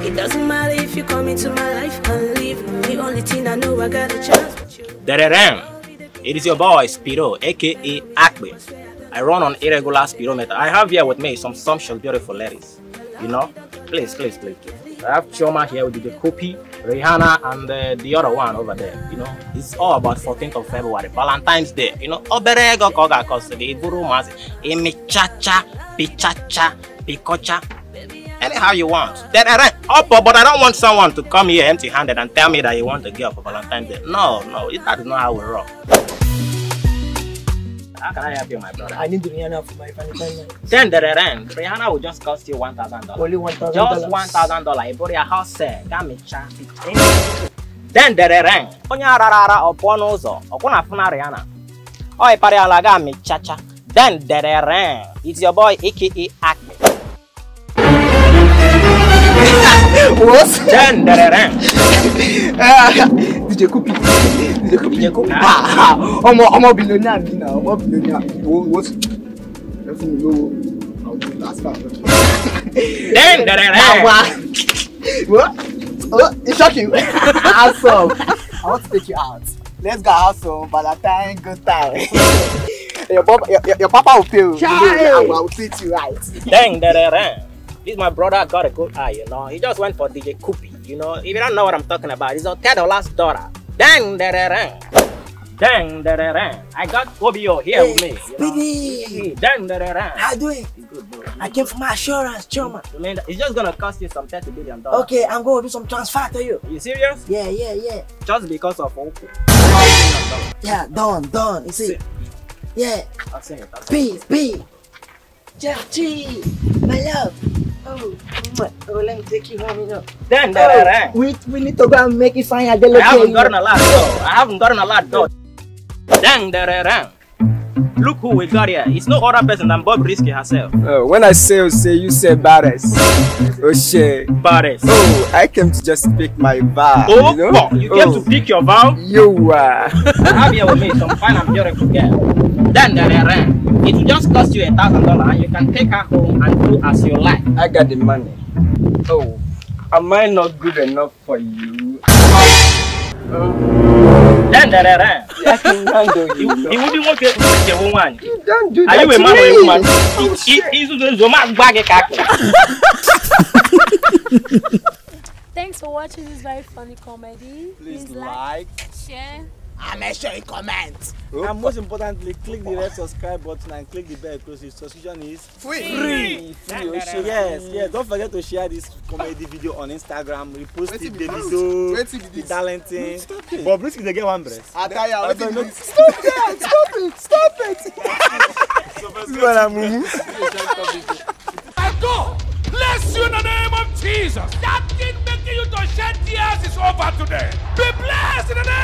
It doesn't matter if you come into my life and leave. The only thing I know, I got a chance with you. It is your boy Spiro, aka Akwe. I run on irregular spirometer. I have here with me some sumptuous beautiful ladies. You know? Please. I have Choma here with DJ Koopy, Rihanna, and the other one over there. You know, it's all about 14th of February, Valentine's Day. You know, Oberego Koga, Vuru Masi Emichacha, Pichacha Picocha. Anyhow you want. Then but I don't want someone to come here empty-handed and tell me that you want a girl for Valentine's Day. No, that is not how we roll. How can I help you, my brother? I need Rihanna for my Valentine's night. Then Rihanna will just cost you $1,000. Only $1,000? Just $1,000. You bought your house, sir. Got me chassis. Then Onya rara opono uzo. Okuna funa Rihanna. Oi pare ala ga me chacha. Then it's your boy aka Akme. What? Then DJ Koopy. I'm a billionaire now. What? I'll do last part. Then what? Oh, it's shocking. Awesome. I want to take you out. Let's go out some Valentine good time. Your papa will pay you. I will treat you right. Then this my brother got a good eye. You know, he just went for DJ Koopy. You know, if you don't know what I'm talking about, it's a $10 daughter. Dang, I got Obi-O here with me. Speedy! Dang. How do it? Good, bro. I came for my assurance, Choma. I mean, it's just gonna cost you some $30 billion. Okay, I'm gonna do some transfer to you. You serious? Yeah. Just because of Oppo. Yeah, done. You see? Yeah. I'll say it. B. Jeff G, my love. Oh, let me take you home, you know. Then we need to go and make it fine. I haven't gotten a lot though. Then look who we got here. It's no other person than Bob Risky herself. When I say Ose, you say Barres. Ose. Barres. Oh, I came to just pick my vow. Oh, you know? You came to pick your vow? You I have here with me some fine and beautiful girl. Then it will just cost you $1,000 and you can take her home and do as you like. I got the money. Oh, am I not good enough for you? Then you wouldn't want to take a woman. You don't do that. Are you a man or a woman? Thanks for watching this very funny comedy. Please like, share, and make sure you comment. And most importantly, click the red subscribe button and click the bell because the subscription is free. Yes. Don't forget to share this comedy video on Instagram. Repost it, the talenting. But Brisky, they get one breast. Stop it. I go. Bless you in the name of Jesus. That thing making you to shed tears is over today. Be blessed in the name.